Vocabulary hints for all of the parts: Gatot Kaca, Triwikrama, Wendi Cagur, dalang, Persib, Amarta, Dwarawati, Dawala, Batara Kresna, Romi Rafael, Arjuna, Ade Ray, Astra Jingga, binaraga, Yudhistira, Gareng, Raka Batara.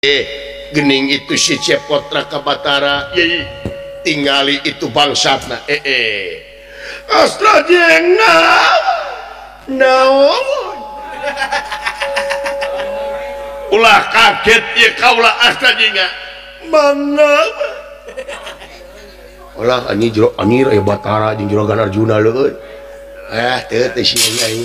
Gening itu si Cepot Raka Batara tinggali itu bangsatna Astra jengna naon ulah kaget ya kaulah Astra jengna mana ulah ani jero anir ya Batara jeung Juragan Arjuna leueun teu teh sieunya ieu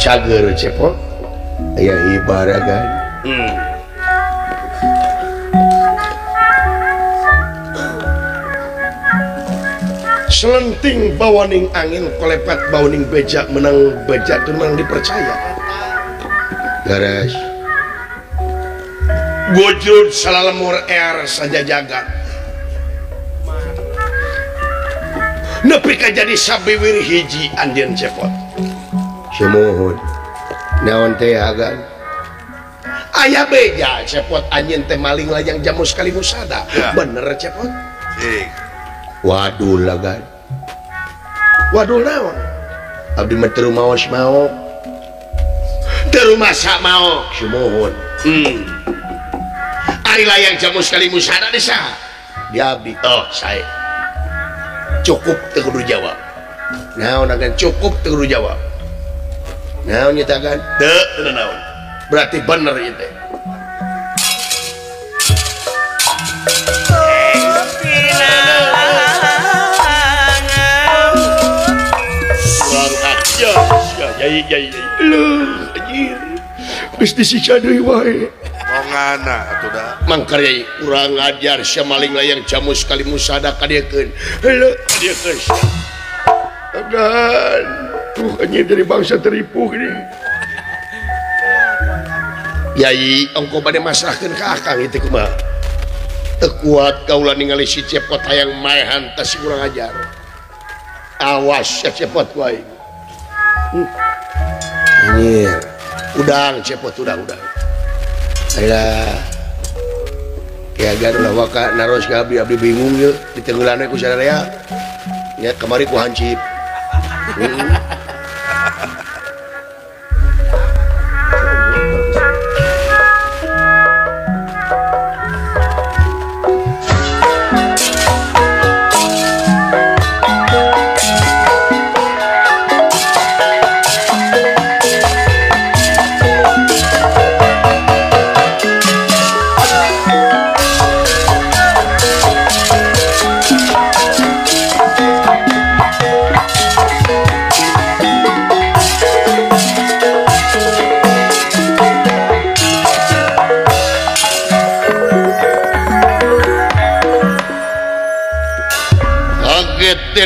cager Cepot aya ibaragan selenting bawaning angin kolepat bawaning becak menang becak menang dipercaya garas gojud salamur air saja jagat nepi ka jadi sabiwir hiji anjeun Cepot semohon naon teh agan aya beja Cepot anjeun teh maling layang jamu sekali musada bener Cepot wadul agan wadul naon abdi mah teu maos maok teu masak maok semohon ari layang jamu sekali musada desa di abdi oh sae cukup teu kudu jawab naon agan cukup teu kudu jawab naon nyatakan teu naon berarti bener ieu teh kurang ajar sia maling layang jamu sekali musada kadiekeun heuh kadiekeun agan hanya dari bangsa teripuk ini yai engkau pada masalahkan ke akang itu kumah tekuat kaulah ningali si Cepot hayang maehan tas kurang ajar awas ya Cepot wae ini udang Cepot udang ayolah kiagan ulah waka naros ke abdi bingung yuk ditenggelannya ku sadaya ya kemari ku hancip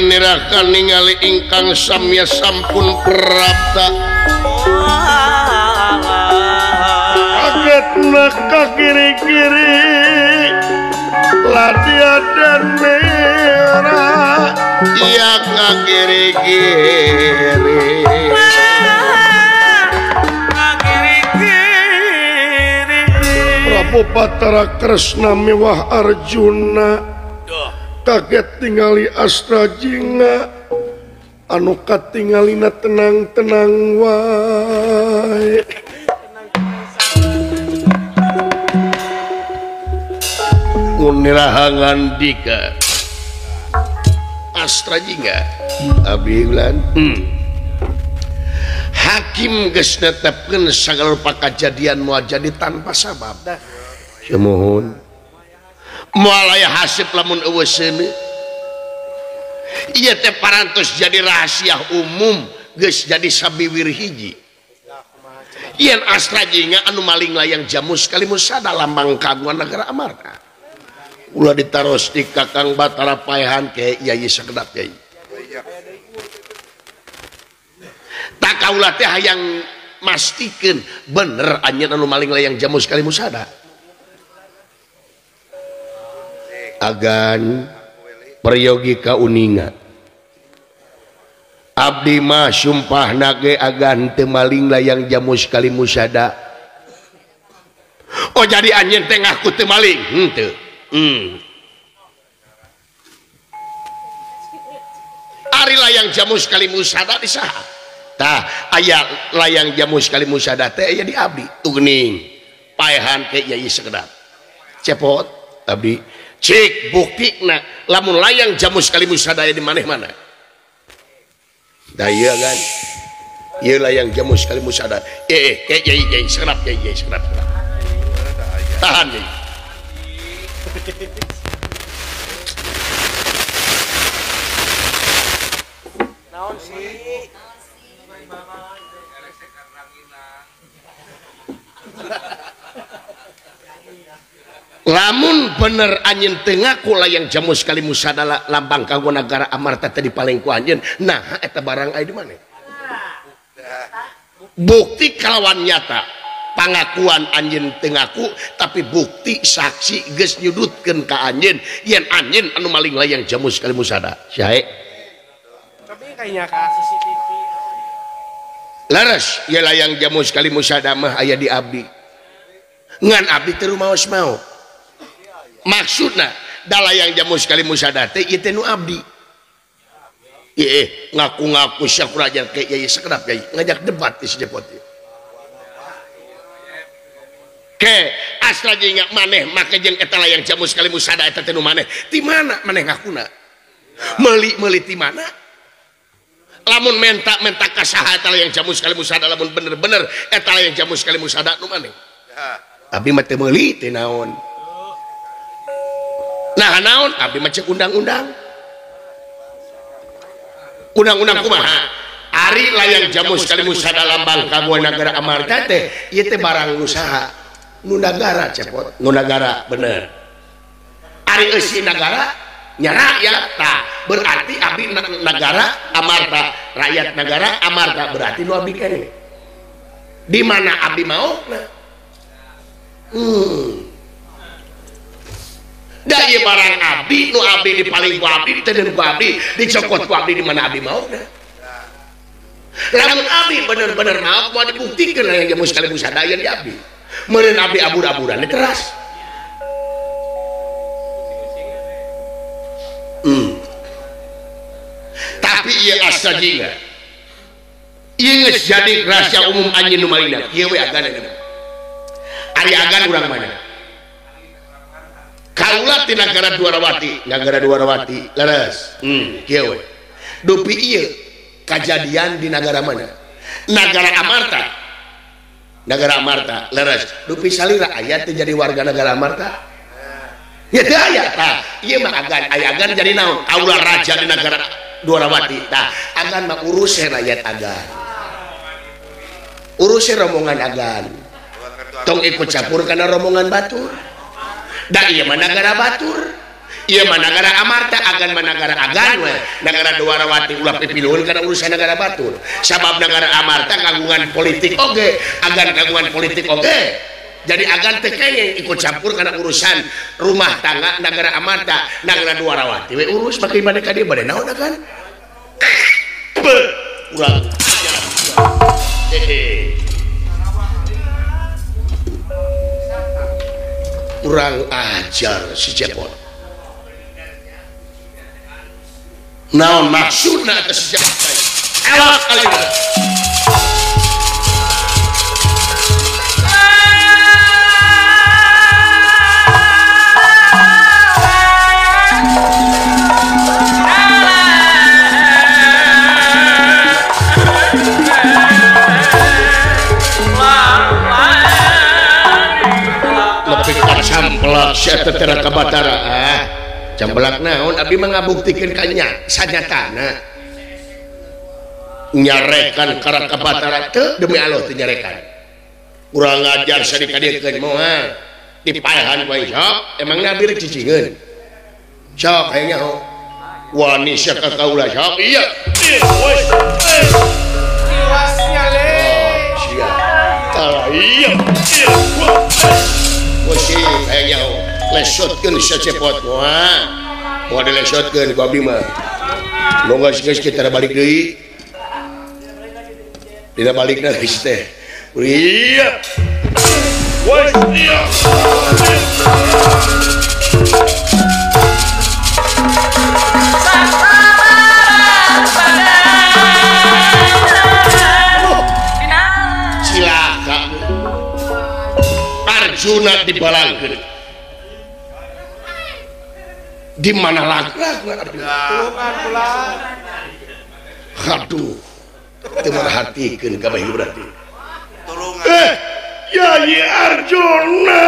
nirakan ningali ingkang samya sampun prapta kagetna ka kiri-kiri ladia dan merah iya ka kiri-kiri Prabu Batara Kresna mewah Arjuna kaget tingali Astra jingga anu katingalina tenang-tenang wae niraha ngandika Astra jingga abdi ulan hakim geus netepkeun sagala pakajadian moal jadi tanpa sabab semohon mualaya hasib lamun eueuh seuneu ieu teh parantos jadi rahasia umum geus jadi sabiwir hiji yen Astra jingga anu maling layang jamu sekali musada lambang kagungan negara amarna ulah ditaros di kakang Batara paehan ke yai sakedap yai tak kaula teh hayang mastikeun bener anjeun anu maling layang jamu sekali musada agan peryogi kauninga abdi mah sumpah nage agan temaling layang jamu sekali musada. Oh jadi anjing tengah ku temaling ente. Ari layang jamu sekali musada disaha. Tah aya layang jamu sekali musada teh aya di abdi tuning paehan teh yai sekedap. Cepot abdi cik buktina lamun layang jamu sekali musada aya di maneh-maneh. Dah iya kan, iya layang jamu sekali musada. Yai sekedap yai sekedap. Tahan yai. Lamun bener anjing tengah kula yang jamu sekali musadala lambang kanggo negara amarta tadi paling ku anjing. Nah eta barang aya di mana? Bukti kalawan nyata pangakuan anjing tengahku tapi bukti saksi geus nyudutkeun ka anjing yen anjing anu maling layang jamu sekali musada. Sae. Tapi kayaknya ka CCTV. Leres ye layang jamu sekali musada mah aya di abdi. Ngan abdi teu rumaos maos. Maksudnya dalam yang jamu sekali musadate itu nu abdi ngaku-ngaku syakura aja kayak yai sekedap yai ngajak debat di sejepotin ke astra jengak maneh maka jeng etala yang jamu sekali musada eta tenu maneh di mana maneh ngakuna meli di mana lamun menta kasaha etala yang jamu sekali musada lamun bener-bener etala yang jamu sekali musada nu maneh tapi mati meli teh naon. Nah naon abdi macek undang-undang kumaha ari layang jamu sekali musada lambang kanggo nagara amarta teh ieu teh barang nu saha nu nagara cepot nu nagara bener ari eusi nagara nya rakyat tah berarti abdi nagara amarta rakyat nagara amarta berarti nu abdi kene di mana abdi maona. Dari barang abdi, nu abdi di paling ku abdi, diteun ku abdi, dicokot ku abdi di mana abdi mau. Lamun abdi bener-bener mau, mau dibuktikan yang jamu sekali musada yang di abdi. Meureun abdi abur-aburan keras. Tapi ieu asa jiga. Ieu geus jadi rahasia umum anjeun nu malinah, ieu we agan eta. Ari agan urang mana? Kaulah di negara Dwarawati leres kieu dupi ieu kejadian di negara mana negara Amarta leres dupi salira aya teh jadi warga negara Amarta ya teh aya tah ieu mah agan jadi naon kaulah raja di negara Dwarawati tah agan mah urusan rakyat agan urusan rombongan agan tong ikut campur kana rombongan batur. Da iya mah nagara batur iya mah nagara Amarta agan mah nagara agan we nagara Dwarawati ulah pipiluhun karena urusan nagara batur sabab nagara Amarta kagungan politik oge agan kagungan politik oge jadi agan teh kenging ikut campur karena urusan rumah tangga nagara Amarta nagara Dwarawati we urus bagi bade ka dieu bade naon agan urang kurang ajar si Cepot. Naon maksudna teh si Cepot teh? Elok kalina. Camplak saya tetera kabatara camplak naon abdi mengabuktikan kanya sanyatana nyarekan karena kabatara teu demi Allah teu nyarekan kurang ajar sadikadikeun moal dipaehan bae sok emang nabi rek cicingeun sok hayang nyaho wani sia ka kaula sok iya wes tiwasnya le sia tah iya Osi, kayaknya lesotkeun si Cepot. Wah, mau dilesotkeun ku abdi mah. Longgas geus kita balik deui. Dina balik na guys teh. Iya. Wes dia. Silaka. Arjuna dibalangkeun. Di mana lakna aduh. Teman hati kan kabeh berarti. Tolongan. Yai Arjuna.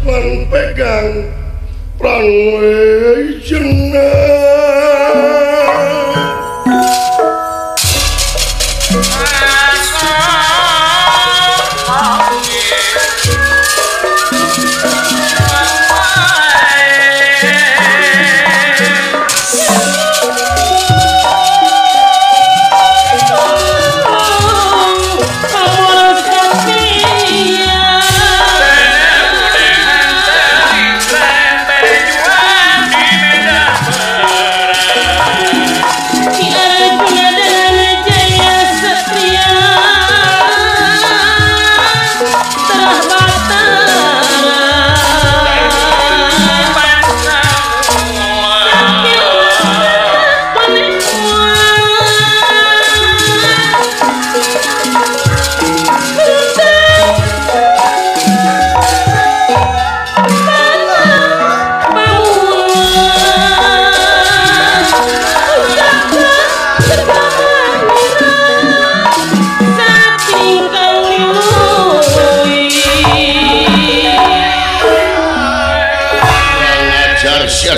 Memegang pranwe jenah.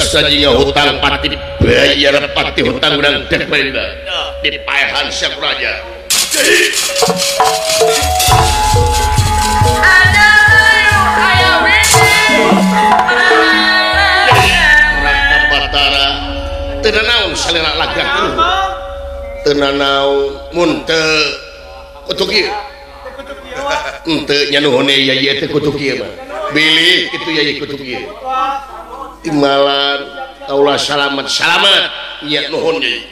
Sajinya hutang pati bayar pati hutang undang dek mereka di payahan siap raja ada ayo rata batara tenanaun salena lagak tenanaun munte kutuki ente nyanuhone yaya te kutuki bilih itu yaya kutuki timbalan taulah salamat salamat niat nuhun yai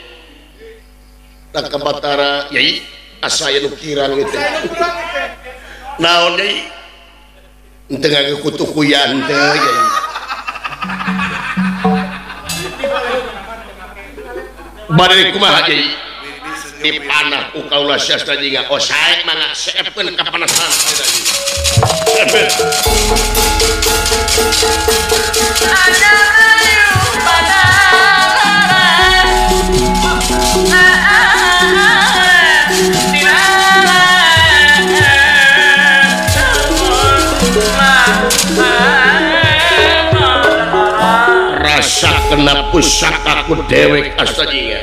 tak kebatara yai asaya nukiran gitu naon yai ente ngake kutukuyan teh yai badai kumaha yai dipanah ukaulah siastra jingga oh saya mana seepun kapanasan rasa kena pusakaku dewek astajinya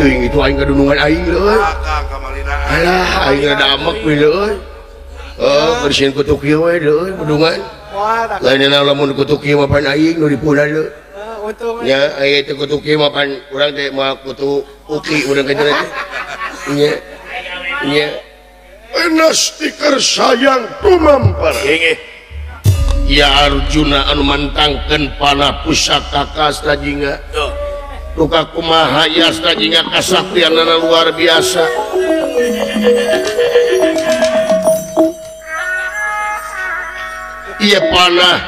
itu aing kadunungan aing leuy. Alah, aing rada amek we leuy. Heuh, bersihin kutuk ieu we leuy bedungan. Lainna lamun kutuk ieu mah pan aing nu dipuna leuy. Nya aya teh kutuk ieu mah pan urang teh mah kutu uki urang ka teh. Nya. Nya. Enas tikar sayang tumampar. Heuh. Ya Arjuna anu mantangkeun panah pusaka ka Astajinga. luka kumaha yasna jingga kasaktianana luar biasa. Ia panah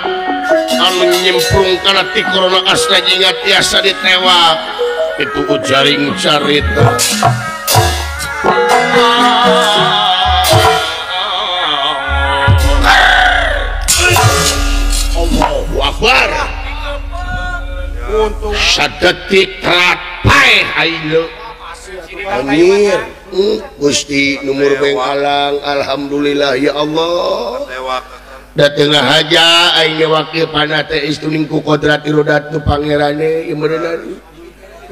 anu nyemprung kana tikrona asna jingga tiasa ditewak itu ujaring carita. Allahu Akbar. Sadetik rapai haile anir Gusti numur bengkalang. Alhamdulillah ya Allah dateng haja aing wakil panah teh istuning ku kodrat irodat tu pangerane ieu bener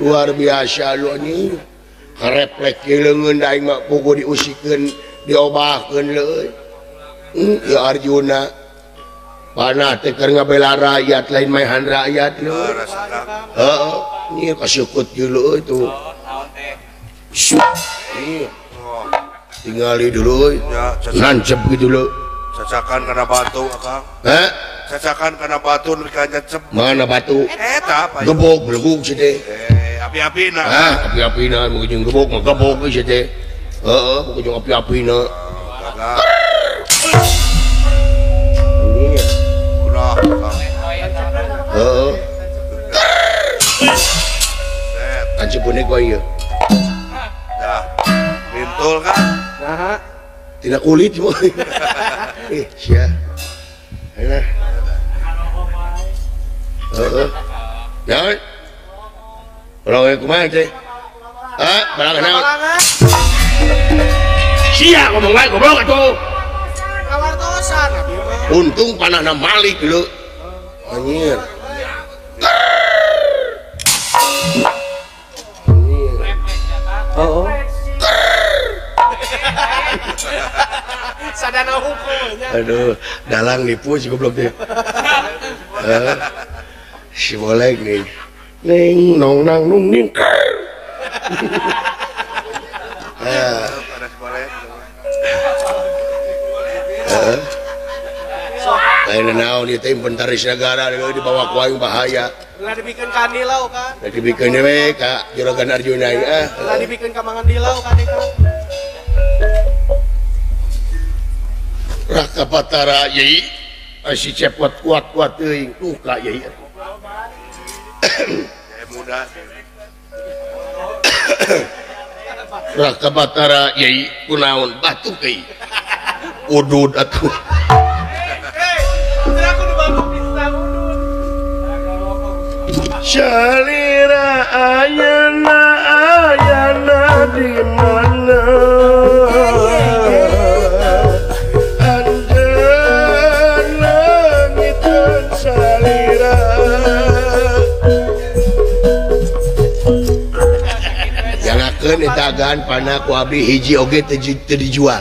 luar biasa lu anjing refleks leungeun aing mah pugu diusikeun diobahkeun leuy ya Arjuna panah teh keur ngabela rakyat lain maehan rakyat lho heeh ieu kasukut dulu itu tingali dulu nancep gitu lho cacakan kana batu akang heh cacakan kana batu nu kancep mana batu eta apa gebog belugug si teh api-apina heh api-apina mun jeung gebog mah gebog si teh heeh mun jeung api-apina Anjebunek wae ieu. Dah. Bintul kan? Saha? Tina kulit wae. Eh, sia. Halah. Heeh. Dah. Orang kumaha teh? Ah, barang naon? Sia ngomong wae goblok atuh. Kawartosan. Untung panahna malik leuh. Anjir. Oh. Sadana hukumnya. Aduh, dalang nipu si goblok dia. Si boleh nih. Ning nong nang nung ning. Ah. Lain naon ieu teh inventaris negara dibawa ku aing bahaya. Ulah dibikeun ka Dilau kan. Ulah dibikeun we ka Juragan Arjuna ieu ah. Ulah dibikeun ka Mangan Dilau ka Deka. Raka Patara yeuy si cepot kuat-kuat teuing tuh ka yeuy. Mudah. Raka Patara yeuy kunaon batuk euy. Udud atuh. Shalira ayana di mana anjen langit dan salira jangakeun eta agaan panah ku abdi hiji oge teu dijual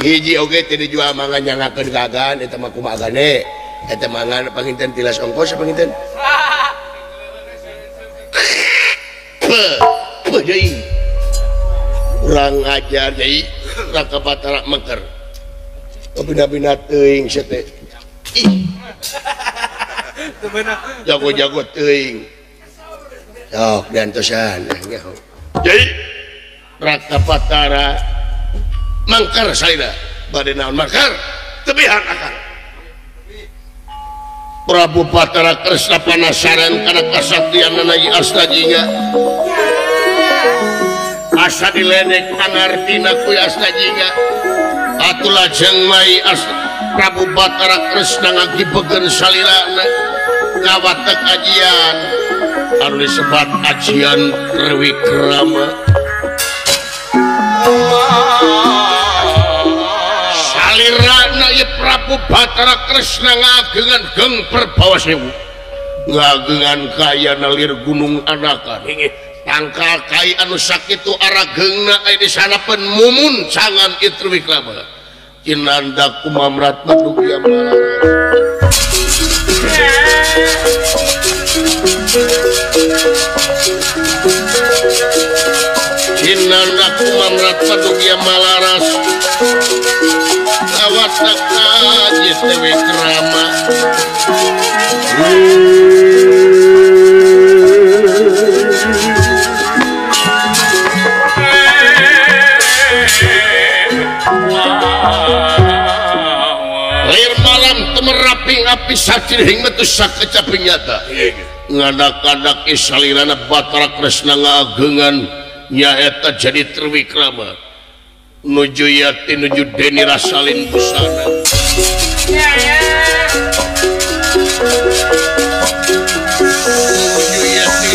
hiji oge teu dijual mangan jangakeun ka agaan eta mah kumaha agane eta mangan panginten tilas ongkos panginten jadi kurang ajar jadi Raka Batara meker bina-bina teuing sete jago-jago teuing sok diantosan jadi Raka Batara mangker salira bade naon mangker tebihan akang Prabu Batara kresna panasaran kana kasaktianana ieu astajinga asa diledek pangartina ku asna jiga atuh lajeng mai Prabu Batara kresna ngagibegeun salirana ngawatek ajian anu disebat ajian Triwikrama salirana ieu Prabu Batara kresna ngagengan geng perbawa sewu ngagengan kaya nalir gunung anakan tangkal kai anu sakitu aragengna ai disanapeun mumun cangan Triwikrama cinanda kumamrat madu kiam cinanda kumamrat madu kiam malaras awatna ka Triwikrama pisatin hing metu sakecaping nyata ngadak-ngadak isalirana Batara Kresna ngagengan nyaeta jadi terwikrama nuju Yati nuju Deni Rasalin busana nuju Yati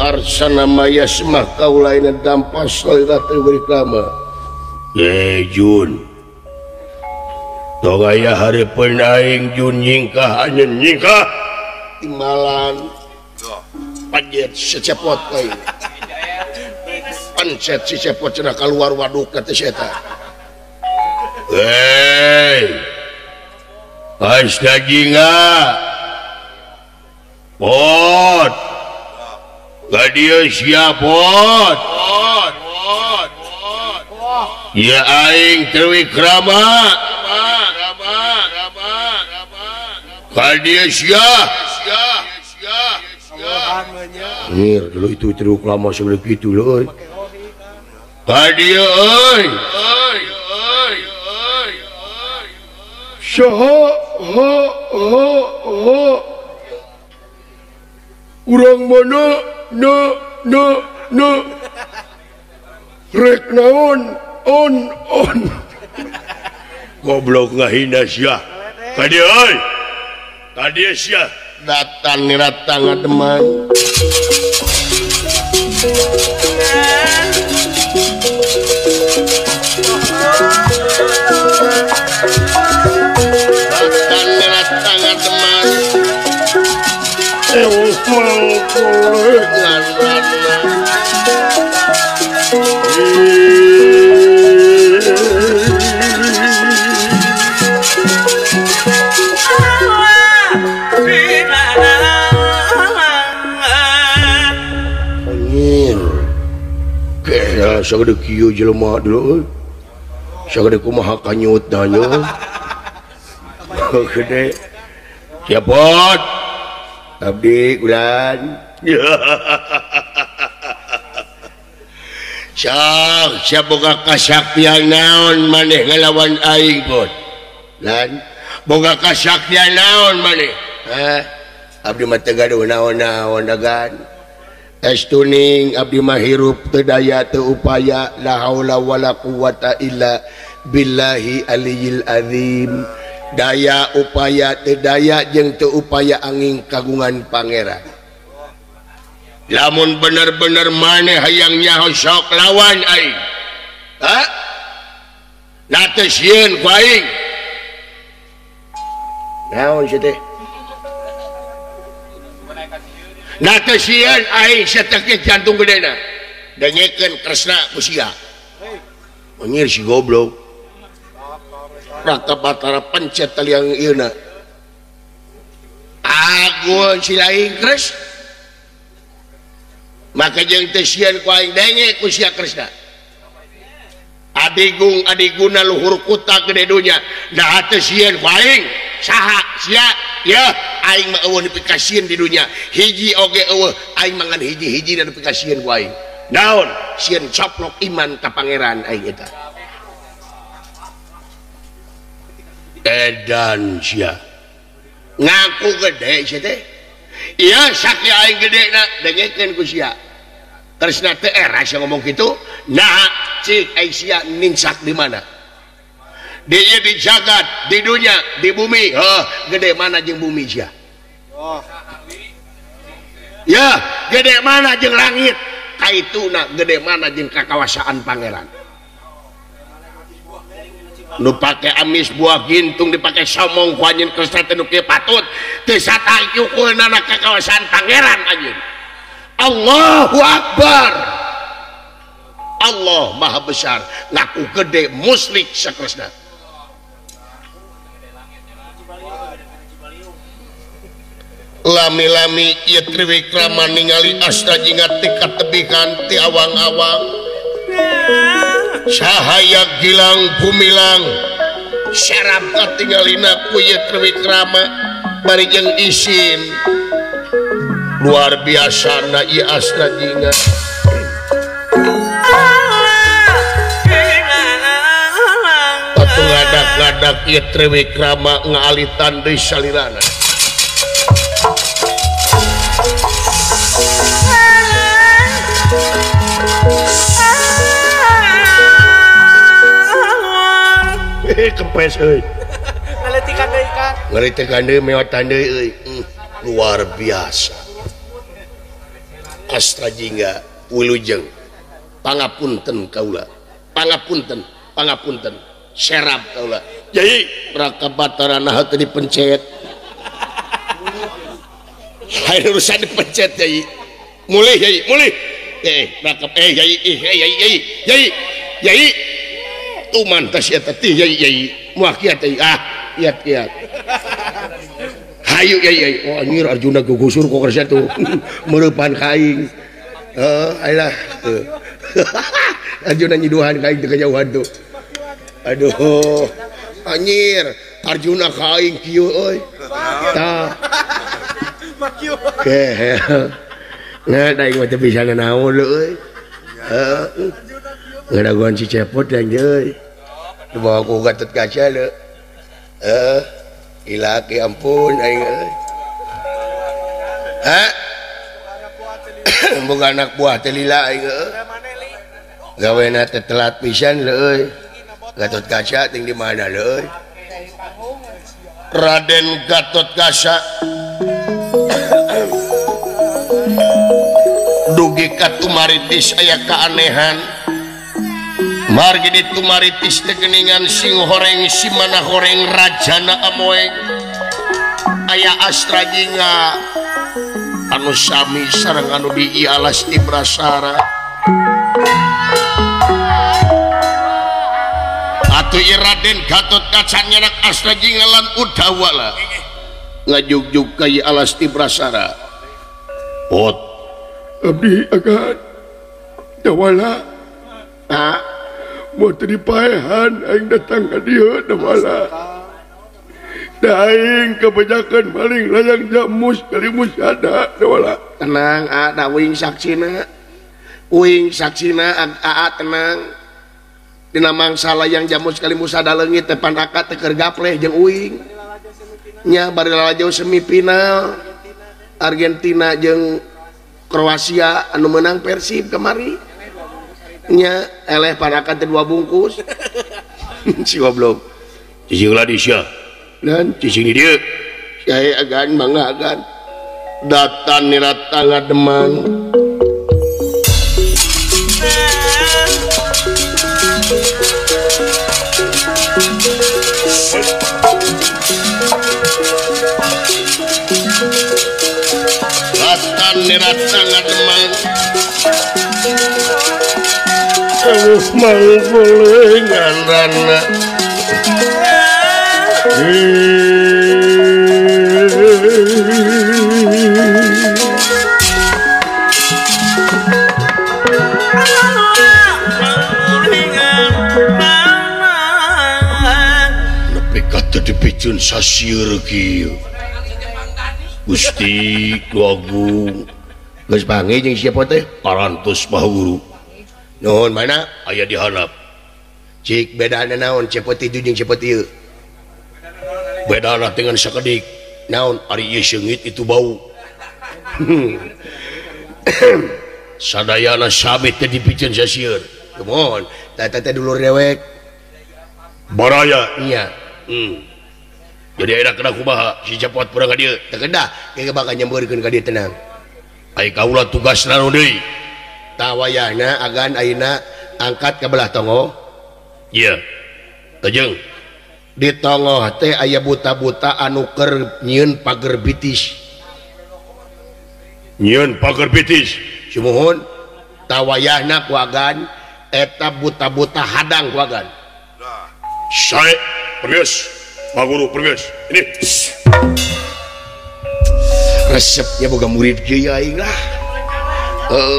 Arsana maya semah kau lainnya dampas selera terberikama Jun togaya hari penaing Jun nyingkah hanya nyingkah timalan panjet secepot kaya pancet secepot cenah keluar waduk kata seta hasda jinga pot Gadio siapot ya aing terwikrama gadio siap ngir dulu itu terwikrama sebelum itu loh gadio oi soho ho ho ho urang mana no rek naon on goblok ngahina sia kadi oi kadi sia datang niratang ademan datang niratang ademan mau sagede kieu jelema dulu sagede kumaha kanyut danyo gede siapot abdi ulan Syah siapa boga kasaktian naon maneh ngalawan aing pot lan boga kasaktian naon maneh abdi mah teu gaduh naon-naon dagan estuning abdi mah hirup teu daya teu upaya la haula wala quwata illa billahi aliyil azim daya upaya teu daya jeung teu upaya angin kagungan pangeran lamun bener-bener maneh hayang nyaho sok lawan aing ha natesieun ku aing naon sieu teh natesieun aing sateukna jantung gedena dengekeun Kresna ku sia anjir si goblok raka Batara pencet taliang ieuna agun si lain Kres maka jeung teu sieun ku aing denge ku sia Kresna adigung adiguna luhur kuta gede dunya da teu sieun ku aing saha sia ya aing mah eueuh nepi ka sieun di dunya hiji oge eueuh aing mangan hiji-hiji nepi ka sieun ku aing naon sieun coplok iman ka pangeran aing eta edan sia ngaku gede sia teh iya sakti aing gedena dengekeun ku sia Kresna teh era sia ngomong kitu nah cik aing sia ninsak di mana di ieu di jagat di dunia di bumi heuh gede mana jeung bumi sia ya gede mana jeung langit kaituna gede mana jeung kakawasan pangeran nu pake amis buah gintung dipake somong ku anjeun Kresna teh nu kieu patut teu satayukeunana ka kawasan pangeran anjeun Allahu Akbar Allah maha besar ngaku gede musyrik sakresna lami-lami ieu triwikrama ningali asna jingat ti katebih kanti awang-awang Cahaya gilang gumilang syaraf katinggalina kuyet rewit rama bari jeung isin luar biasa na ieu asna jinga atuh ngadak-ngadak ieu rewit rama ngaalitan deui salirana kempes euy. Ngaletikan deui kan. Ngaletikan deui meotan deui euy. Luar biasa. Astra jingga wilujeng. Pangapunten kaula. Pangapunten, pangapunten. Serap kaula. Jadi rakabatara naha teu dipencet. Hayu urusan dipencet deui. Mulih deui, mulih. Rakab yai. Tuman tas eta teh yai moal kiat teh ah kiat hayu yai oh anjir Arjuna gugusur kok kersa tuh meurepan kaing heuh ayeuna Arjuna nyiduhan kaing teh kejauhan tuh aduh anjir Arjuna kaing kieu euy tah makieu keh nah daing mah teu bisa naon euy heuh ngadaguan si cepot yang jauh dibawa ku gatot kaca le ilaki ampun aing hah bukan anak buah telila aing gawena telat pisan le gatot kaca ting di mana le Raden Gatot Kaca dugi katumaritis aya keanehan margi ditumaritis tegeningan sing horeng si mana horeng rajana amoeng aya astra jingga anu sami sareng anu di ialas di brasara atuh Raden Gatot Kaca nyanak astra jingga lan udawala ngajuk-juk ka ialas di brasara ot abdi akan Dawala ah mau teripaehan aing datang ke dia Dawala daing kebanyakan maling layang jamus kali musada Dawala tenang ada uing saksina a tenang dina mangsa layang jamus kali musada leungit depan akad teker gapleh jeung uing nya bari lalajo semifinal Argentina jeung Kroasia anu menang Persib kemari nya eleh parakan dua bungkus si goblok cicing Ladisya dan cicing dia saya agan mangga agan datan nirata ngademan datan nirata ngademan mangguling andana nepi kata dipicun sasir kieu Gusti Agung geus panggih jeung siapa teh parantos bahuru nuhun mana ayah diharap cik bedana naon cepot itu jeung cepot ieu bedana dengan sakedik naon ari ieu seungit itu bau sadayana sabit teh dipicen sasieur kumohon tata teh dulur dewek baraya iya jadi ayeuna kana kumaha si cepot purang ka dieu teu kedah ge bakal nyambeurkeun ka dieu tenang ai kaula tugasna nu deui tawayana agan ayeuna angkat ke belah tongo iya tajeng di tongo teh aya buta-buta anu keur nyieun pager bitis sumuhun tawayana ku agan eta buta-buta hadang ku agan sae pergeus Pak Guru pergeus ini resepnya boga murid kieu aing lah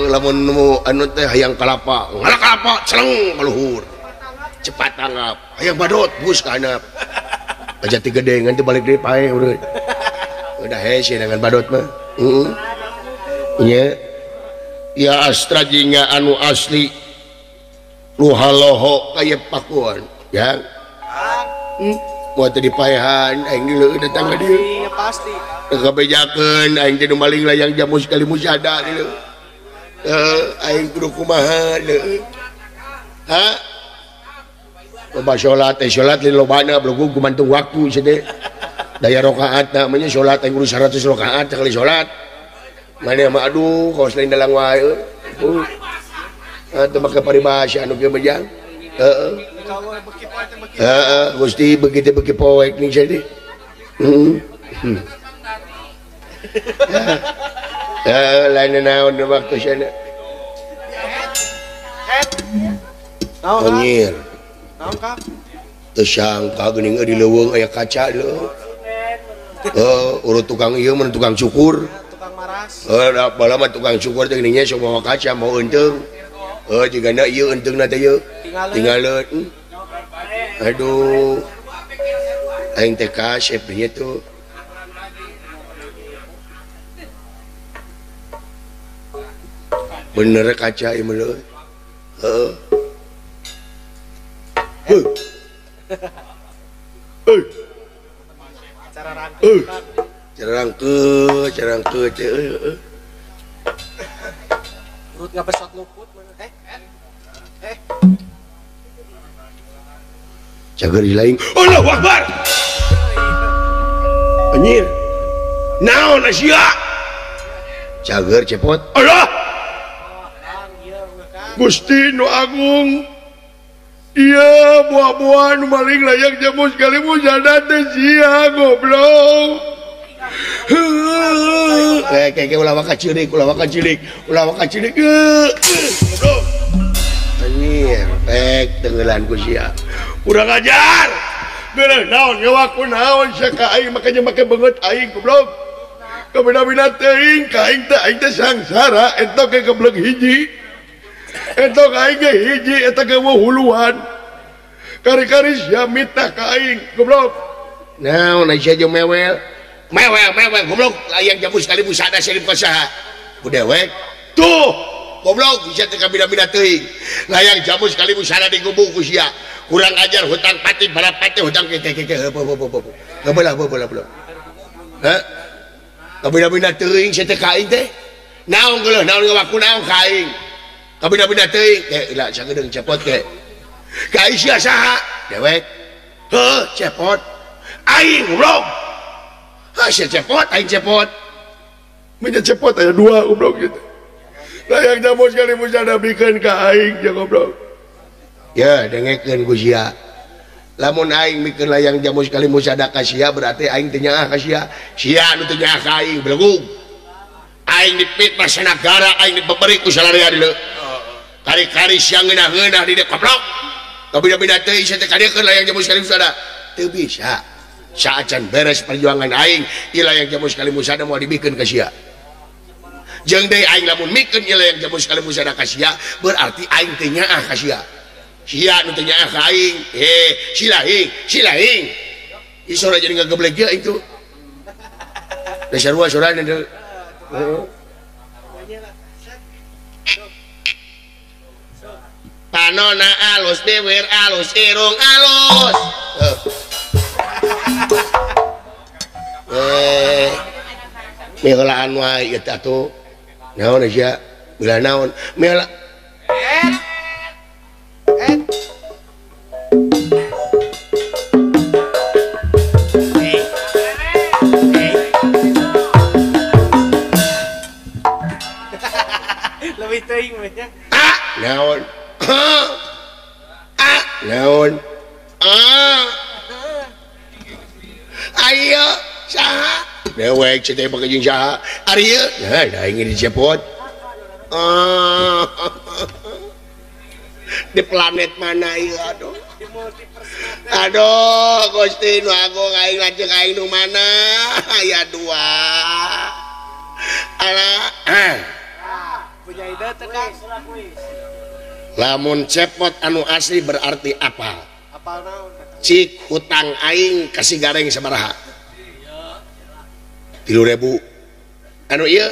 lamun nemu anu teh hayang kalapa ngalakalapa celeng maluhur cepat tanggap ayam badut bus kanap aja tiga dengan itu balik dari pae udah hese dengan badut mah iya ya astra jingga anu asli lu haloho kayak pakuan ya buat di paehan aing dulu datang ke dia pasti kebejakan aing jadi maling layang jamu sekali musyadah dulu aing kudu kumaha ha loba sholat lilobana belum kumantung waktu sedih daya rokaat namanya sholat aing kudu 100 rokaat sekali sholat mana mah aduh kau selain dalang wae tempat keparibasa anu kebejang gusti begitu beki poek nih jadi lain naon waktu sana penyir tersangka geuning di leuweung aya kaca lo urut tukang ieu mun tukang cukur bala mah tukang cukur teh geuning nya sok mawa kaca mau eunteung jika na ieu eunteungna teh ieu tingaleun aduh aing teh kasep nya tuh bener kaca ieu meureun cara rangkut perut nggak besot luput cager lain Allahu Akbar anjir naon asia cager cepot Allah Gusti nu Agung iya buah-buah nu maling layak jamu sekali musyadat sia goblok kayak ulawak kacilik goblok anjir pek tenggelan ku sia kurang ajar bener naon nyawaku naon saka aing makanya make banget aing goblok kabina-bina teuing ka aing teh sangsara eta ke goblok hiji eta aing ge hiji eta ge huluan kari-kari sia mitah ka aing goblok naon aja jeung mewel goblok layang jamu sekali busana sirip ka saha budewek tuh goblok bisa teh kabina-bina teuing layang jamu sekali busana digubuk ku sia kurang ajar hutang pati balap pati hutang keke bola ha kabina-bina teuing sia teh ka aing teh naon geuleuh naon ngawaku naon ka aing kabina-bina teuing lah sagedeung cepot ke ka sia saha dewek heuh cepot aing goblok ha sia cepot aing cepot meunya cepot aya dua goblok gitu layang jamu sekali musada bikeun ka aing jeung goblok ya dengekeun ku sia lamun aing mikeun layang jamu sekali musada ka sia berarti aing teu nyaah ka sia anu teu nyaah ka aing belugug aing dipitnah sanagara aing dibeberi ku salaria dieu kari-kari siang ngeunah-ngeunah di dekoplok kabina-bina teuing sia teh kadeukeun layang jamu sekali musada teu bisa saacan beres perjuangan aing ieu layang jamu sekali musada moal dibikeun ka sia jeung deui aing lamun mikeun ieu layang jamu sekali musada ka sia berarti aing teh nyaah ka sia nu teh nyaah ka aing silahing ieu sora jadi ngageblek ieu itu dasar wa sorana deui panona alus dewir alus irung alus miholaan wae eta tuh naon sia bila naon mihla lebih teuing mah naon naon ayo saha dewek cete pake jeung saha ari ieu da aing di cepot di planet mana ieu aduh aduh Gusti nu Agung aing lanceuk aing nu mana aya dua ala punya ide teh kan Lamun cepot anu asli berarti apal. Cik hutang aing kasih Gareng sabaraha? 3.000. Anu iya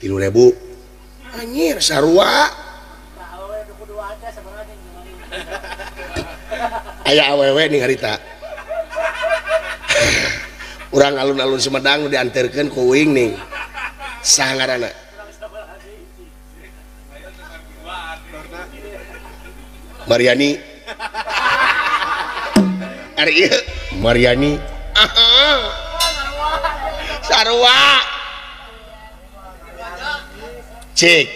3.000. Anjir sarua. Aya awewe nih harita. Urang alun-alun Sumedang diantarkan ku wing nih. Sangarana. Mariani. Ari Mariani. Sarua. Cik.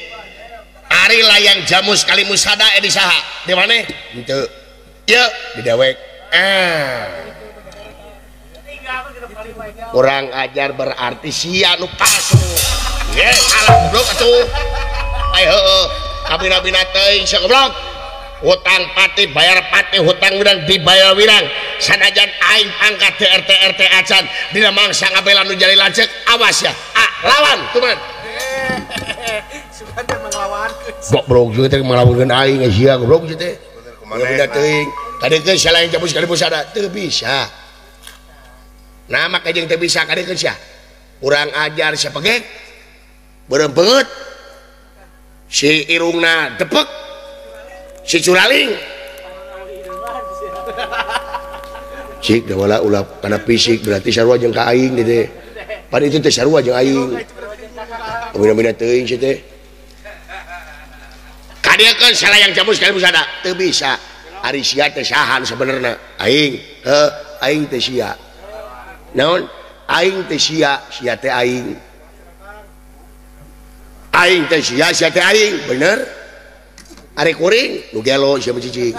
Ari layang jamu sekali musada di saha. Di mana? Henteu. Ieu di dewek. Ah. Kurang ajar berarti sia nu palsu. Nggih, salah goblok atuh. Ai heueuh, kabina-bina teuing sagoblok. Hutang pati bayar pati, hutang wirang dibayar wirang. Sanajan aing angkat TRT RT acan dina mangsa ngabela nu jali lancek, awas ya. Ah, lawan teman. Sugan teh manglawan. Goblok juga teh manglawankeun aing sia goblok ieu teh. Bener kumaha teuing. Tadi geus salahin jabus kali busada teu bisa. Nah maka jeung teu bisa kadeukeun sia. Urang ajar sia pegek. Berempeut. Si irungna depek. Si curaling cik Dawala ulap karena fisik berarti sarua jeung ka aing dede pan itu teh sarua jeung aing bina-bina teuing si teh kadiekeun salayang jamu sekali busada teu bisa ari sia teh saha sebenarnya aing heuh aing teh sia naon aing teh sia sia teh aing teh sia sia teh aing bener are kuring, nu gelo siapa cicing?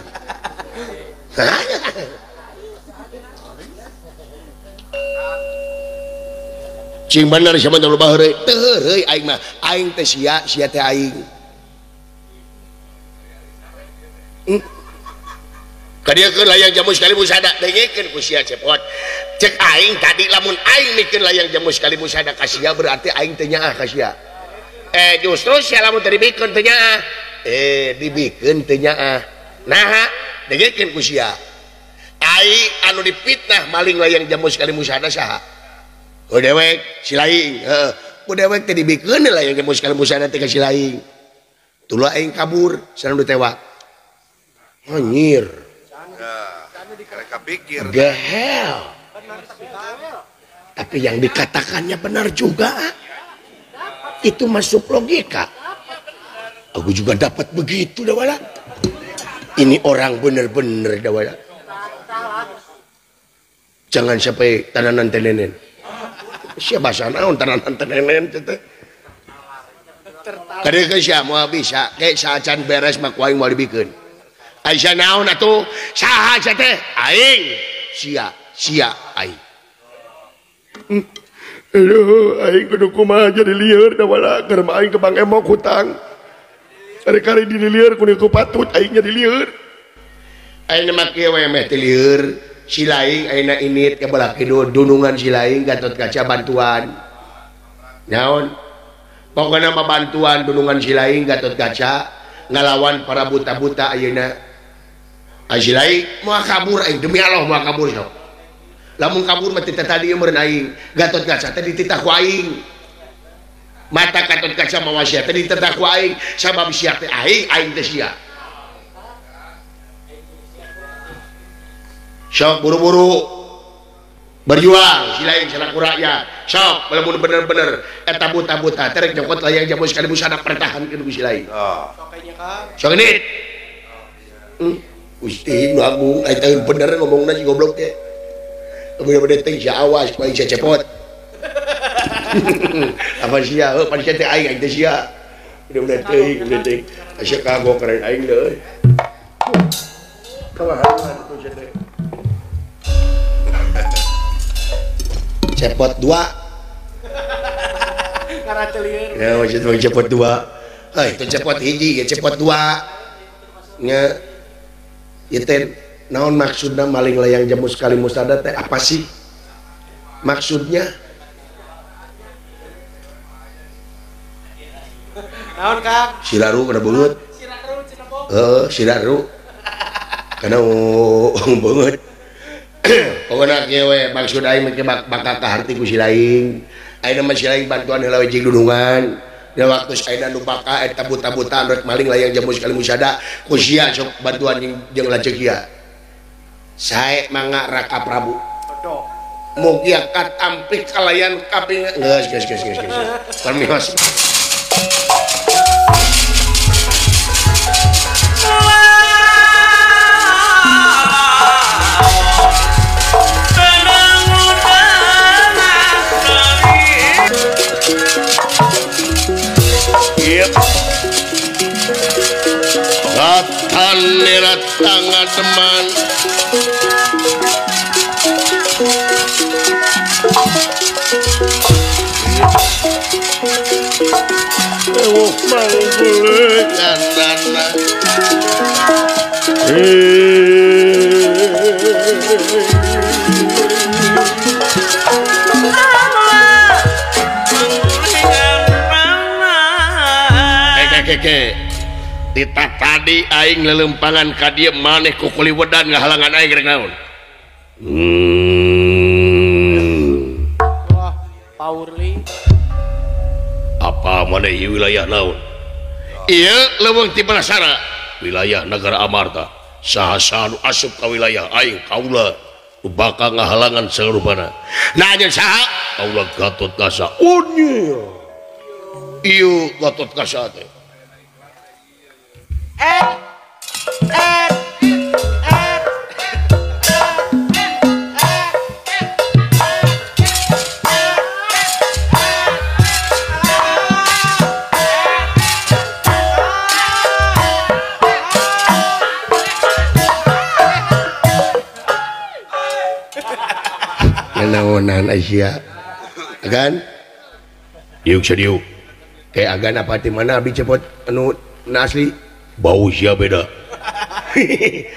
Cing bener siapa yang berubah hari? Terhari aing mah, aing teh sia, sia teh aing. Kadiekeun layang jamu sekali busada, dengekeun ku sia cepot. Cek aing tadi lamun aing mikeun layang jamu sekali busada ka sia berarti aing teh nyaah ka sia. Justru sia lamun tadi mikeun teh nyaah. Dibikin tenyaah nah dengekin kusia ai anu dipitnah maling layang jamu sekali musada saha ku dewek si laing heeh ku dewek teh dibikeun layang jamu sekali musada teh ka si laing tuluy aing kabur sareng ditewak anjir anu dikareka pikir gehel tapi yang dikatakannya benar juga itu masuk logika. Aku juga dapat begitu Dawala. Ini orang bener-bener Dawala. Jangan sampai tananan tenenen. Siapa sana on tananan tenenen teh. Kadeukeun sia moal bisa ke saacan beres mah kuaing moal dibikeun. Ai sia naon atuh? Saha sia teh? Aing sia, sia aing. Aduh, aing kudu kumaha jadi lieur Dawala keur aing ke Bang Emok hutang. Kari-kari dilieur ku patut aing dilieur. Aing mah kieu we meh dilieur, si laing aina init ka belah kidul dunungan si laing Gatotkaca bantuan. Naon? Pokona mah bantuan dunungan si laing Gatotkaca ngalawan para buta-buta ayeuna. Ah si laing moal kabur aing demi Allah moal kabur sok. Lamun kabur mah teh tadi meureun aing Gatotkaca teh dititah ku aing. Mata Gatotkaca mawasia tadi terdakwa aing sabab sia teh aing aing teh sia. Sok buru-buru berjuang si lain selaku rakyat. Sok lamun bener-bener eta buta-buta terek nyokot layang jamu sekali busana pertahankeun ku si lain. Sok ini. Gusti nu agung aing teh bener ngomongna si goblok teh. Bener-bener teh sia awas bae sia cepot. Apa sia heuh pan sia teh aing teh sia udah teuing sia kagok keren aing deui kalahan ku sia teh cepot 2 ngaratelieur ya wajib cepot 2 heuh teh cepot 1 ya cepot 2 nya ieu teh naon maksudna maling layang jamu sekali mustada teh apa sih maksudnya? Naon Kang? Silaru kada beungeut. Silaru cenah boh. Siraru karena banget pokoknya kewe maksud aing bakal ke hati ku si lain aing nama si lain bantuan helawe jik dudungan dan waktu aina nupaka tabu-tabutan rek maling layang jamu sekali musyada ku sia sok bantuan yang lajek sia sae mangga Raka Prabu mugi angkat ampik kalayan kaping geus permisi nerat tangan teman mau boleh anak-anak keke tita tadi aing lelempangan ka dieu maneh ku kuliwedan ngahalangan aing rek naon. Wah, paurli. Apa maneh ieu wilayah naon? Ieu leuweung ti Balasara, wilayah negara Amarta. Saha sanu asup ka wilayah aing kaula nu bakal ngahalangan saurupana. Nah anjeun saha? Kaula Gatotkaca. Unyil. Ieu Gatotkaca teh naonan Asia agan yuk sediuk teh agan apa di mana abi cepot anu asli bau sia beda heeh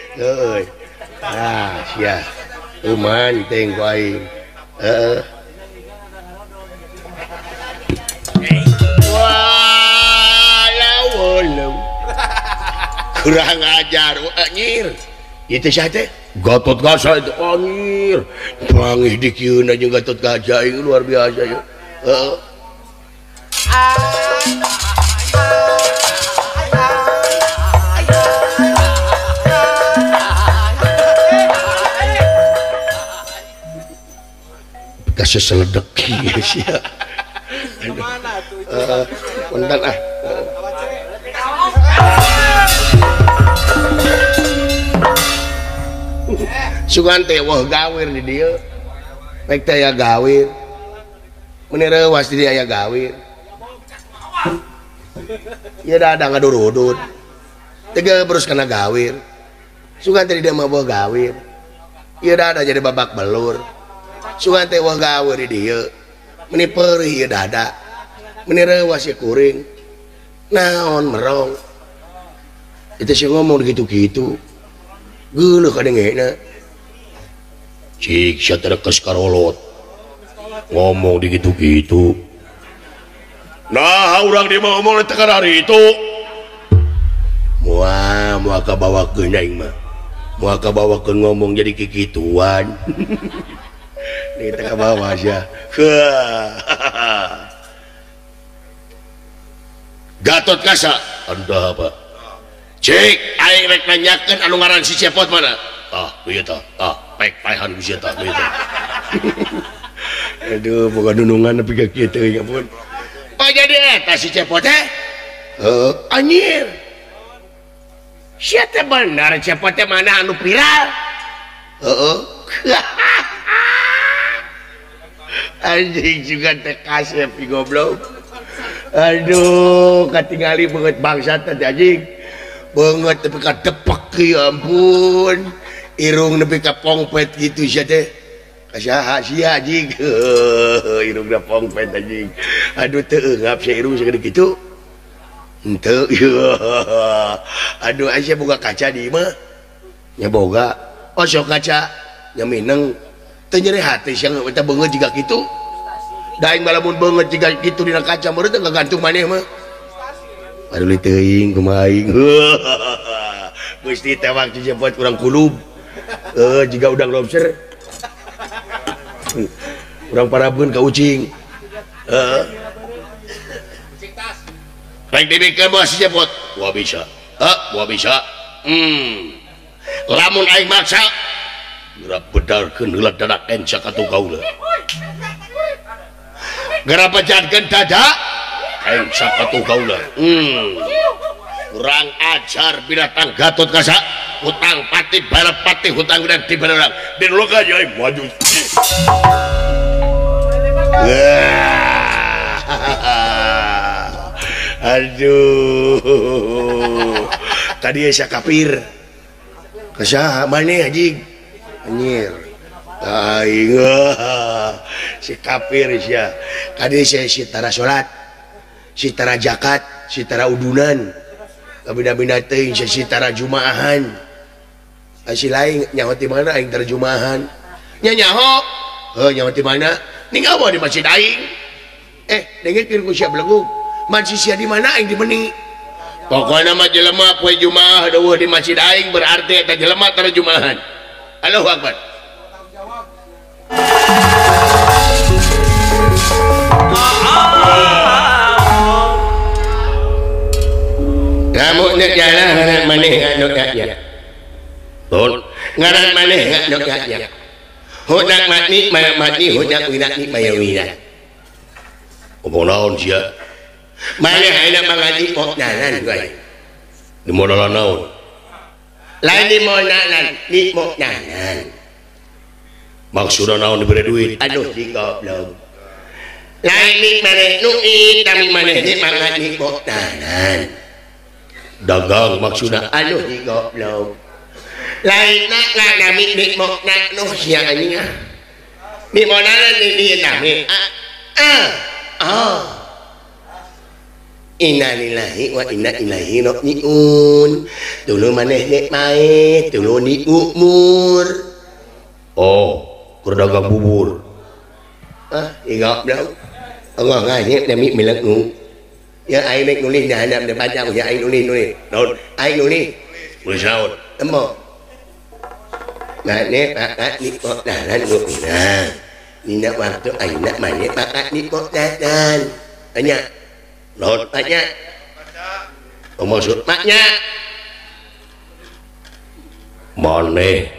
nah sia uman teng ku aing heeh wah lawol kurang ajar anjir itu sia teh Gatotkaca itu anjir bangih di kieuna jeung Gatotkaca ieu luar biasa ya heeh kasih seledeki ya kemana tuh bentar ah sugan teh wah gawir di dia baik teh ya gawir menireu pasti dia ya gawir ya ada ngadurudut tiga terus kena gawir sugan teh dia mah wah gawir ya ada jadi babak belur sugan teh wah gawe di dia meni peureuh ieu dada meni reuwas ieu kuring naon merong itu sih ngomong gitu-gitu geuleuh ka dengeuna cik sia terekes karolot ngomong di gitu-gitu nah urang dia mah ngomong teh kana hari itu moal moal kabawakeun aing mah moal kabawakeun ngomong jadi kikituan ini teka bawah aja Gatotkaca entah apa cik aing rek nanyakeun anu ngaran si Cepot mana ieu tah pek paehan ku sia tah aduh boga nunungan tapi ka kieu teh ya pun oh jadi eta si Cepot teh heeh anjir sia teh benar Cepot teh mana anu viral heeh anjing juga terkasih happy goblok aduh katingali banget bangsa tadi anjing banget tapi kadepak ya ampun irung nepi ka pongpet gitu sia teh kasaha sia anjing irungna pongpet anjing aduh teu ngap sia irung sagede kitu henteu aduh asa boga kaca di mah nya boga oh sok kaca nya mineng teu nyeri hati sia eta beungeut jiga kitu da aing lamun beungeut jiga kitu dina kaca meureun teh kagantung maneh mah baru teuing kumaha aing Gusti tewak dicepot kurang kulub. Jika udang lobster kurang parabun ke ucing. Baik dibikin bahas cepot. Wah bisa. Wah bisa. Lamun aing maksa. Gerak bedarkan gelat dadak encak atau gaula. Gerak pecatkan dadak encak atau gaula. Kurang ajar binatang Gatot Kaca. Hutang pati balap pati hutang dan tiba orang. Dan lo kan aing maju. Aduh, tadi saya kapir, kesah mana haji, anjir, aingah, si kapir saya, tadi saya si tara sholat, si tara jakat, si tara udunan, bina-bina ting, si tara jumaahan, si lain nyawat di mana, aing tara jumaahan, nyanyahok, nyawat di mana, ni ngawa di masjid aing, dengar kiriku siap lagu. Masjid di mana aing dimeni? Pokoknya mah jelema poe Jumaah dawuh di masjid aing berarti eta jelema tara Jumaahan. Allahu Akbar. Kamu nek jalan ngaran maneh anu kaya. Betul. Ngaran maneh anu kaya. Hodak mati mati hodak winati mayawina. Obonaon sia? Mana ada mengaji muknanan guys? Di modal naon? Lain di muknanan, di muknanan. Maksudnya naon diberi duit? Aduh, di goblok. Lain di mana nuit, tapi mana di mengaji muknanan? Dagang maksudnya? Aduh, di goblok. Lain nak nami di muknan nusianya. Di muknanan di nami. Innalillahi wa inna ilaihi raji'un. Tulu maneh nek mae, tulu ni umur. Oh, kerdagang bubur. Igap belum. Allah ngajib demi milengu. Ya ai mek nulis dah ada baca ya ai nulis. Daun, ai nulis. Nulis daun. Tembok. Nah, nek pakak nikot dalan lu pindah. Nina waktu ai nak maneh pakak nikot dalan. Hanya Lord, maknya, maksud maknya, maneh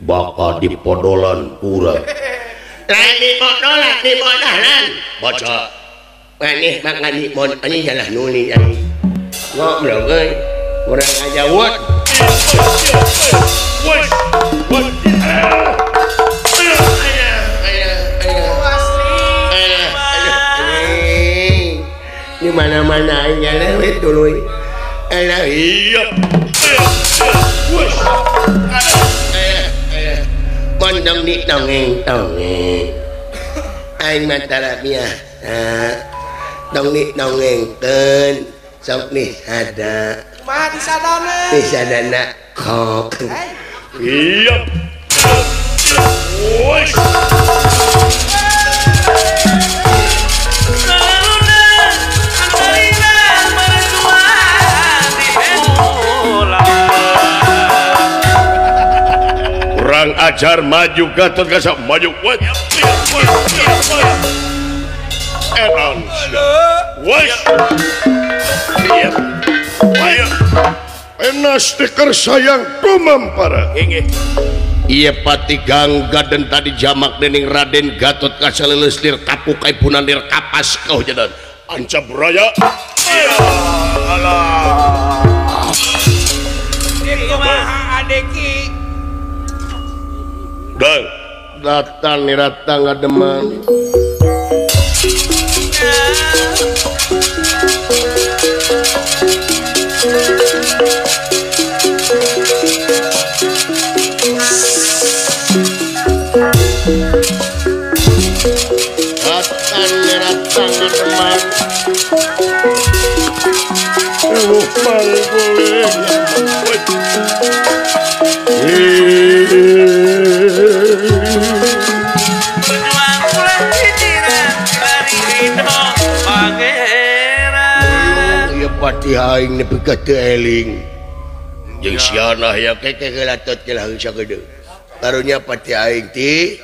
bakal di podolan pura. Lain di podolan, baca. Maneh bakal di podolan, ini jalan nulis jadi. Ngobrol guys, kurang aja word. Di mana-mana aja lewat dulu. Iya. Mondong di dongeng-dongeng. Aing matara biasa. Dong di dongengkeun. Sok disada. Kumaha disadana? Disadana kok. Iya. Woi. Ajar maju Gatot Kaca maju wes eran wes enak stiker sayang kumampara iya pati gangga dan tadi jamak dening Raden Gatot Kaca leles lir tapu kaipunan lir kapas kau jadan ancam raya alah kumaha adeki datang nih datang gak demen datang nih datang gak demen lupang boleh pati aing nepi ka teu eling jeung sianah ya keke gelatot ke laheung sagede karunya pati aing ti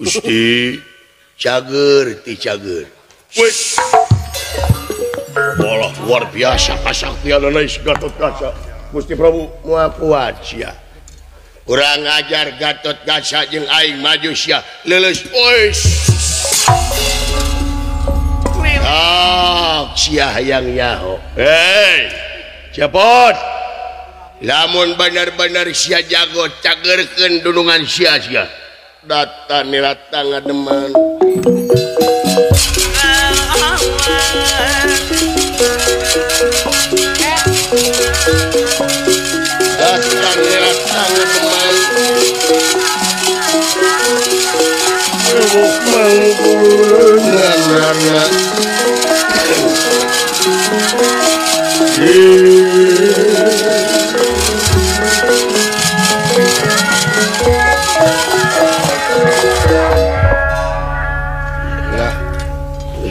Gusti cager ti cager wis bola luar biasa kasaktianana Gatotkaca Gusti Prabu moal kuat sia kurang ajar Gatotkaca jeung aing maju sia leuleus ois ah sia hayang nyaho hei cepot lamun benar-benar sia jago cagerkeun dunungan sia-sia data nirata ngademan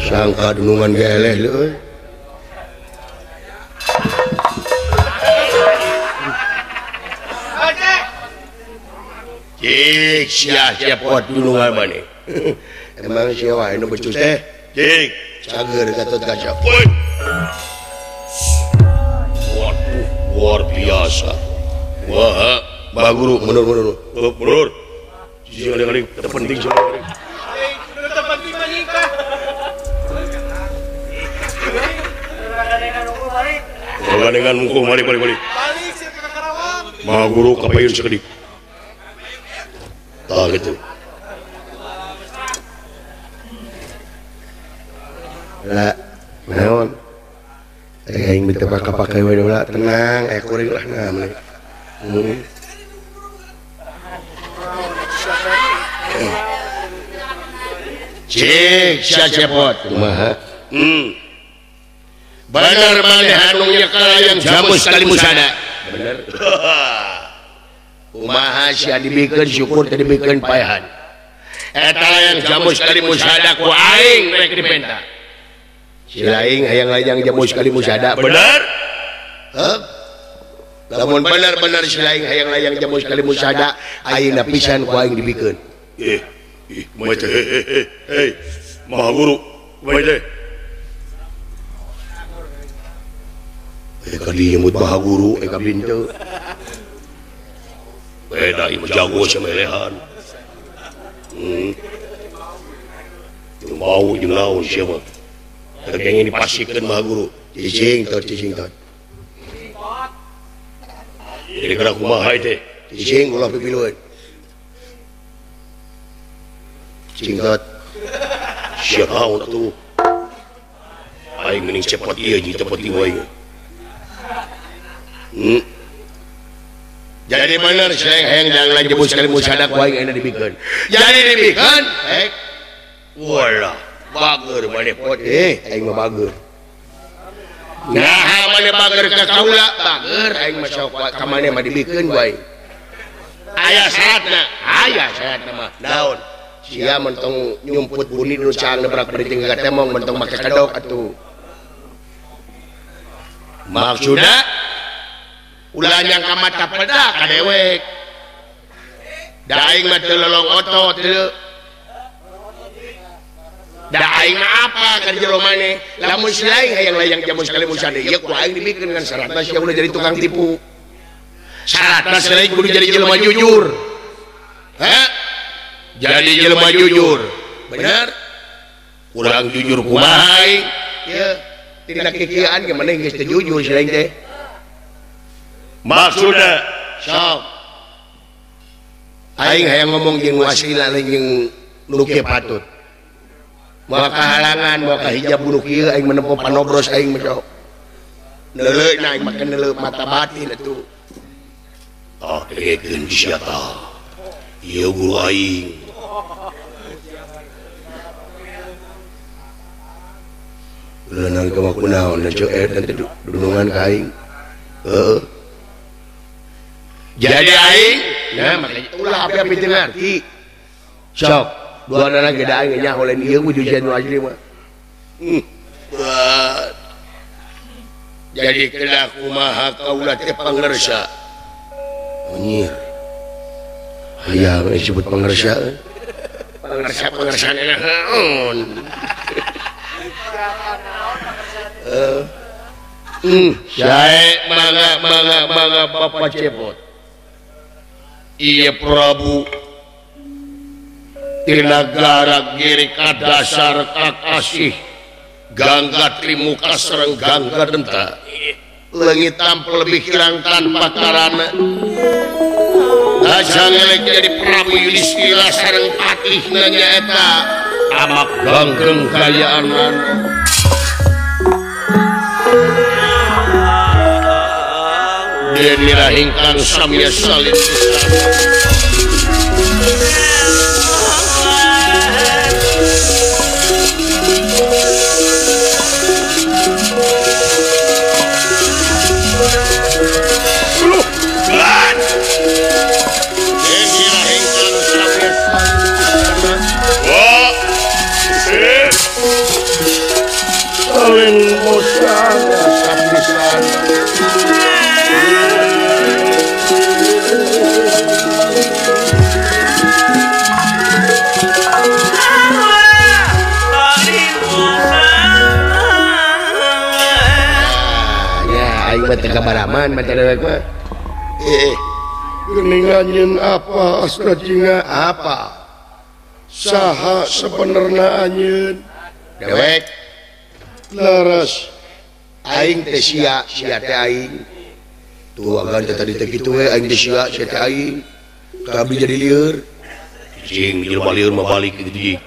sangka dunungan geleh leuy cik sia-sia dunungan maneh emang sia wae nu becus teh cik cager Gatotkaca waduh luar biasa wah Mbah Guru mundur sisi kali-kali terpenting dengan mungkung balik Mbah Guru kapayun sekedik tak gitu lah naon yang minta pakai wala tenang kuring lah namanya cik cepot benar mana hanungnya kalayang jamus kali musana benar kumaha sia dibikin syukur tadi bikin payahan eta layang jamus kali musada ku aing rek dipenta si laing hayang layang jamus kali musada benar heuh lamun benar-benar si laing hayang layang jamus kali musada ayeuna pisan ku aing dibikeun moe teh heh Maha Guru moe teh kali nyebut Maha Guru kabintu beda ieu jago semelehan mau jeung naon sia mah pengen dipasikeun Maha Guru cicing tot jadi kana kumaha teh cicing ulah pipilueun cicing tot sia naon atuh aing mending cepot ieu jeung cepot ieu wae jadi benar saya yang jangan jebus kali musyadak wae enak dibikin jadi dibikin wala bager maneh pot aing mah bager naha maneh bager ka kaula bager aing mah sok ka maneh mah dibikeun wae aya saratna mah naon sia mentong nyumput buni nu caang nebrak beuting katemong mentong make kedok atuh maksudna ulah nyangka mata pedak ka dewek da aing mah teu lolong otot teu da aing mah apa ka jero maneh lamun si aing hayang layang jamu sekali musade ieu ku aing dibikeun kan syaratna sia ulah jadi tukang tipu syaratna si aing kudu jadi jelema jujur jadi jelema jujur bener kurang jujur kumaha aing ieu tindak kikieuan ge maneh geus teu jujur si aing teh maksudnya sok aing hayang ngomong jeung wasila lain jeung nu ke patut moal kahalangan moal kahijab bunuh kieu aing menempo panobros aing mah sok neuleuh aing make neuleuh mata batin atuh ah degeun sia tah ieu guru aing leunang ka kunaon eta teh dunungan ka aing heuh jadi aing makanya ulah api-api teu ngarti sok duanana ge da aing nya holen ieu wujudan nu asli mah jadi kelak kumaha kaulah teh pangersa menyir ayah disebut pangersa pangersa naon saya mangga Bapak Cepot iya Prabu tinagara giri kadasar kakasih Gangga Trimuka Sereng Gangga Denta Lengit tampil lebih hilang tanpa karana Gajang elek jadi Prabu Yudhistira Sereng Patih nanya eta Amak Ganggeng Kayaanan Denira Hingkang Samya Salim Kamaraman materi apa? Geningan apa astra jinga apa? Saha sebenarnya anjun? Dewek, laras, aing teh sia sia teh aing. Tua kan tadi teh gitu we aing teh sia sia teh aing. Kabeh jadi liur. Cing jelema liur mah balik gitu jing.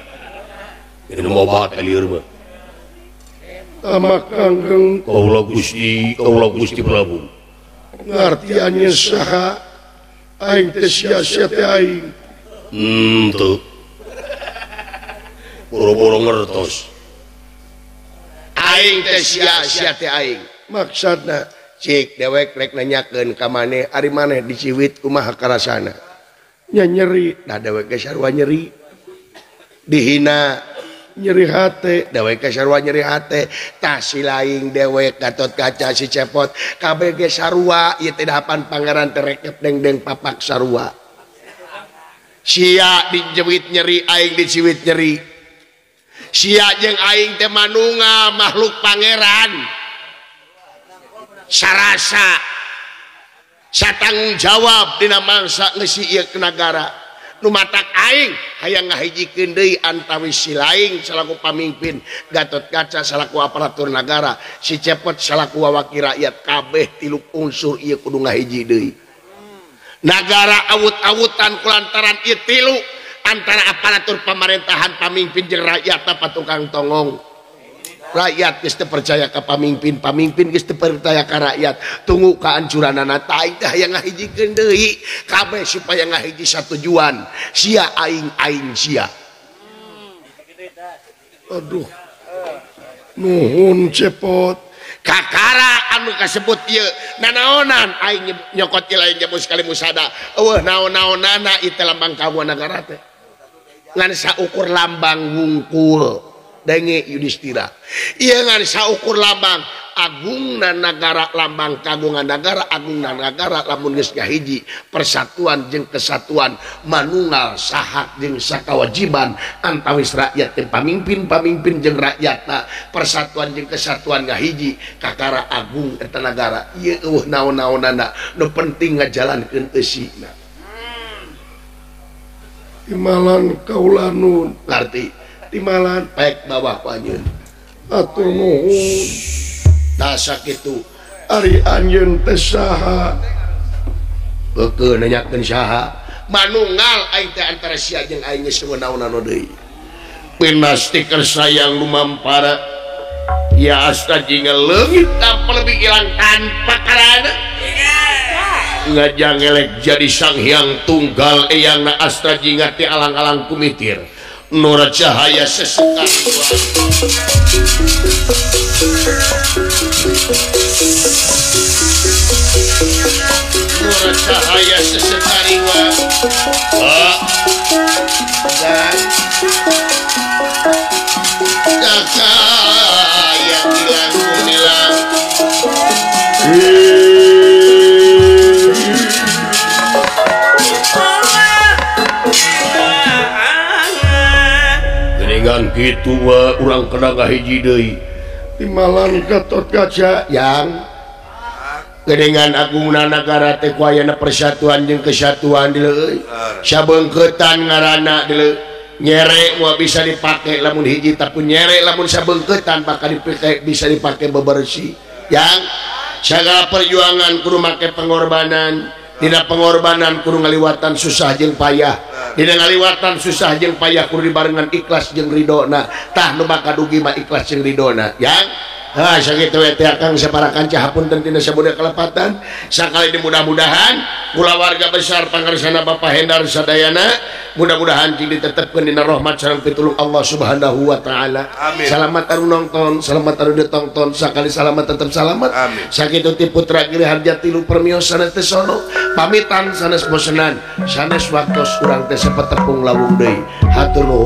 Minum obat liur mah. Amak Ganggeng kaulah Gusti Prabu ngartiannya saha aing teh sia-sia teh aing tuh boro-boro ngertos aing teh sia-sia teh aing maksudna cik dewek rek nanyakeun ka maneh ari maneh diciwit kumaha karasana nya nyeri da dewek ge sarua nyeri dihina nyeri hate dewek sarua nyeri hate tasi laing dewek Gatot Kaca si Cepot kabeh ge sarua ieu teh dapan pangeran terekep dengdeng papak sarua sia dijewit nyeri aing diciwit nyeri sia jeung aing teh manunggal makhluk pangeran sarasa satanggung jawab dina mangsa ngesieuk nagara numatak aing hayang ngahijikeun deui antawis si laing salaku pamimpin Gatot Kaca salaku aparatur nagara si Cepot salaku wawaki rakyat kabeh tilu unsur ieu kudu ngahiji deui nagara awut-awutan kulantaran ieu tilu antara aparatur pamerintahan pamimpin jeung rakyat apa tukang tongong rakyat geus teu percaya ka pamimpin pamimpin geus teu percaya ka rakyat tunggu kahancuranana aing teh hayang ngahijikeun deui kabeh supaya ngahiji satujuan sia aing aing sia aduh nuhun Cepot kakara anu kasebut ieu nanaonan aing nyokot lain jamu sekali musada eueuh naon-naonana ieu lambang kawu nagara teh ngan saukur lambang wungkul Denge Yudhistira iya ngan saukur lambang agungna nagara lambang kagungan nagara agungna nagara lamun geus kahiji persatuan jeung kesatuan manunggal saha jeung sakawajiban antawis rakyat jeung pamimpin pamimpin jeung rakyatna persatuan jeung kesatuan ngahiji kakara agung eta nagara ieu eueuh naon-naonana nu penting ngajalankeun eusina imalan kaula nun arti timalan pek bawah panjun atur nuhun tasa kitu ari anjeun teh saha beukeun nanyakeun saha manunggal aing teh antara sia jeung aing geus naon-naon deui pinastiker sayang lumampara ya asta jinga leungit tanpa lebih hilang tanpa karana ngajang elek jadi sang hyang tunggal eyangna asta jinga teh alang-alang kumitir Nora cahaya sesekali Nora cahaya sesekali dan kakak yang hilang Geningan gitu orang kena ngahiji deui timalan Gatot Kaca yang geningan agungna nagara teh ku aya persatuan jeung kesatuan di leuy sabengketan ngaranna di leuy nyerek mau bisa dipakai lamun hiji tapi nyerek lamun sabengketan bakal dipakai bisa dipakai bebersih yang segala perjuangan kudu make pengorbanan dina pengorbanan kudu ngaliwatan susah jeung payah dina ngaliwatan susah jeung payah kudu dibarengan ikhlas jeung ridona tah nu bakal dugi mah ikhlas jeung ridona yang ah sakitu we teh Kang saparakan cahapunten dina sabudak kalepatan sakali mudah-mudahan kula warga besar pangarsana Bapak Hendar sadayana mudah-mudahan ditetepkeun dina rahmat sareng pitulung Allah Subhanahu wa taala. Salamat anu nonton, salamat anu ditonton, sakali salamat tetep salamat. Sakitu ti putra Girihan Jati lu permios sanes teh sono. Pamitan sanes bosenan, sanes waktos urang teh sepetepung lawung deui. Hatur nuhun.